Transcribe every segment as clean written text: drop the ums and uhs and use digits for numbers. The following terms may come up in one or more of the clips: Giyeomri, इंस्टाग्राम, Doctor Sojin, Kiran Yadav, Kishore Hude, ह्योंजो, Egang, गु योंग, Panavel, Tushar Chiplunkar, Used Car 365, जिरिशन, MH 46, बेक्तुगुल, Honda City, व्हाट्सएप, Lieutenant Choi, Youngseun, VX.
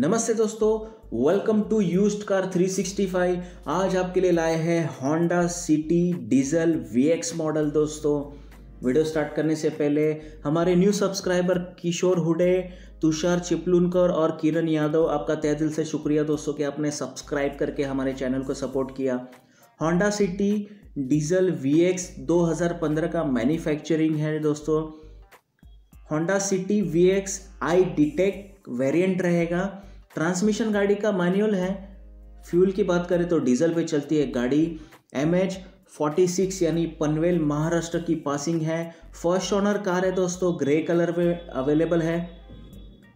नमस्ते दोस्तों, welcome to used car 365। आज आपके लिए लाए हैं Honda City diesel VX model. दोस्तों वीडियो स्टार्ट करने से पहले हमारे न्यू सब्सक्राइबर किशोर हुडे, तुषार चिपलुनकर और किरण यादव, आपका तहे दिल से शुक्रिया दोस्तों कि आपने सब्सक्राइब करके हमारे चैनल को सपोर्ट किया। होंडा सिटी डीजल VX 2015 का मैन्युफैक्चरिंग है दोस्तों। होंडा सिटी VX आई डिटेक्ट वेरिएंट रहेगा। ट्रांसमिशन गाड़ी का मैनुअल है। फ्यूल की बात करें तो डीजल पे चलती है गाड़ी। MH 46 यानी पनवेल महाराष्ट्र की पासिंग है। फर्स्ट ओनर कार है दोस्तों, ग्रे कलर में अवेलेबल है।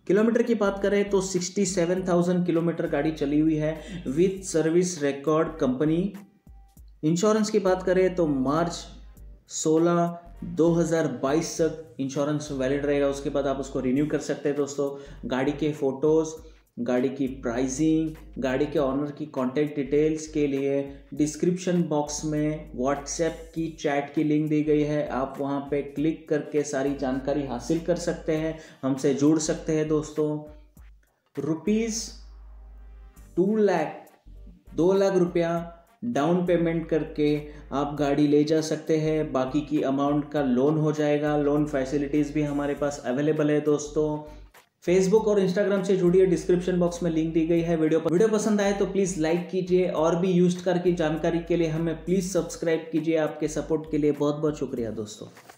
किलोमीटर की बात करें तो 67,000 किलोमीटर गाड़ी चली हुई है with service record company. Insurance की बात करें तो मार्च 16, 2022 तक इंश्योरेंस वैलिड रहेगा। उसके बाद आप उसको रिन्यू कर सकते हैं दोस्तों। गाड़ी के फोटोज़, गाड़ी की प्राइसिंग, गाड़ी के ऑनर की कॉन्टैक्ट डिटेल्स के लिए डिस्क्रिप्शन बॉक्स में व्हाट्सएप की चैट की लिंक दी गई है। आप वहां पे क्लिक करके सारी जानकारी हासिल कर सकते हैं, हमसे जुड़ सकते हैं दोस्तों। ₹2 लाख रुपया डाउन पेमेंट करके आप गाड़ी ले जा सकते हैं। बाकी की अमाउंट का लोन हो जाएगा। लोन फैसिलिटीज़ भी हमारे पास अवेलेबल है दोस्तों। फेसबुक और इंस्टाग्राम से जुड़िए, डिस्क्रिप्शन बॉक्स में लिंक दी गई है। वीडियो पसंद आए तो प्लीज़ लाइक कीजिए और भी यूज्ड कार की जानकारी के लिए हमें प्लीज़ सब्सक्राइब कीजिए। आपके सपोर्ट के लिए बहुत बहुत शुक्रिया दोस्तों।